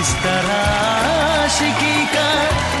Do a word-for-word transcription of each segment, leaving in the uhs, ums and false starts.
इस तरह आशिकी का।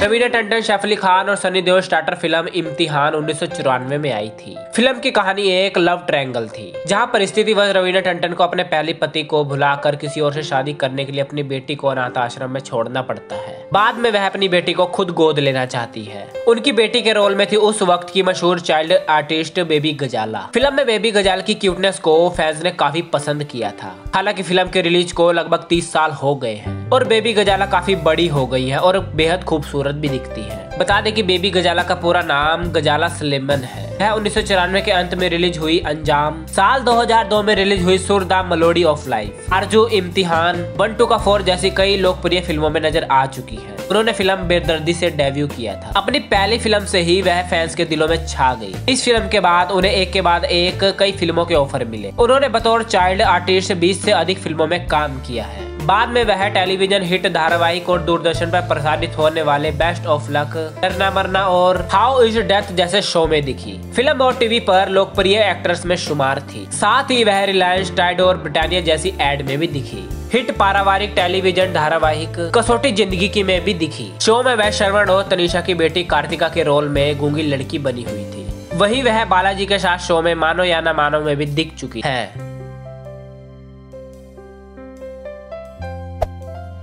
रवीना टंटन, शफली खान और सनी देओल स्टार्टर फिल्म इम्तिहान उन्नीस सौ चौरानवे में आई थी। फिल्म की कहानी एक लव ट्रायंगल थी, जहां परिस्थितिवश रवीना टंटन को अपने पहले पति को भुलाकर किसी और से शादी करने के लिए अपनी बेटी को अनाथ आश्रम में छोड़ना पड़ता है। बाद में वह अपनी बेटी को खुद गोद लेना चाहती है। उनकी बेटी के रोल में थी उस वक्त की मशहूर चाइल्ड आर्टिस्ट बेबी गजाला। फिल्म में बेबी गजाला की क्यूटनेस को फैंस ने काफी पसंद किया था। हालांकि फिल्म के रिलीज को लगभग तीस साल हो गए हैं और बेबी गजाला काफी बड़ी हो गई है और बेहद खूबसूरत भी दिखती है। बता दें कि बेबी गजाला का पूरा नाम गजाला सलेमन है। वह उन्नीस सौ चौरानवे के अंत में रिलीज हुई अंजाम, साल दो हज़ार दो में रिलीज हुई Sur the melody of life, अर्जु, इम्तिहान, वन टू का फोर जैसी कई लोकप्रिय फिल्मों में नजर आ चुकी है। उन्होंने फिल्म बेदर्दी से डेब्यू किया था। अपनी पहली फिल्म से ही वह फैंस के दिलों में छा गई। इस फिल्म के बाद उन्हें एक के बाद एक कई फिल्मों के ऑफर मिले। उन्होंने बतौर चाइल्ड आर्टिस्ट बीस से अधिक फिल्मों में काम किया है। बाद में वह टेलीविजन हिट धारावाहिक और दूरदर्शन पर प्रसारित होने वाले best of luck, Darna Marna और हाउ इज योर डेथ जैसे शो में दिखी। फिल्म और टीवी पर लोकप्रिय एक्ट्रेस में शुमार थी। साथ ही वह रिलायंस टाइड और ब्रिटानिया जैसी एड में भी दिखी। हिट पारिवारिक टेलीविजन धारावाहिक कसोटी जिंदगी की में भी दिखी। शो में वह श्रवण और तनिषा की बेटी कार्तिका के रोल में गूंगी लड़की बनी हुई थी। वही वह बालाजी के साथ शो में मानो या न मानो में भी दिख चुकी है।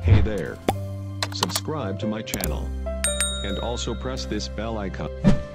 Hey there. Subscribe to my channel and also press this bell icon.